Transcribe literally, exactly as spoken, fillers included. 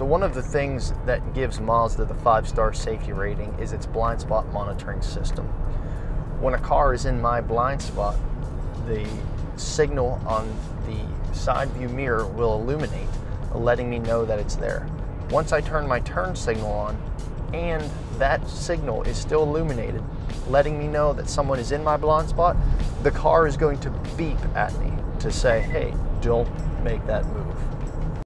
So one of the things that gives Mazda the five-star safety rating is its blind spot monitoring system. When a car is in my blind spot, the signal on the side view mirror will illuminate, letting me know that it's there. Once I turn my turn signal on, and that signal is still illuminated, letting me know that someone is in my blind spot, the car is going to beep at me to say, hey, don't make that move.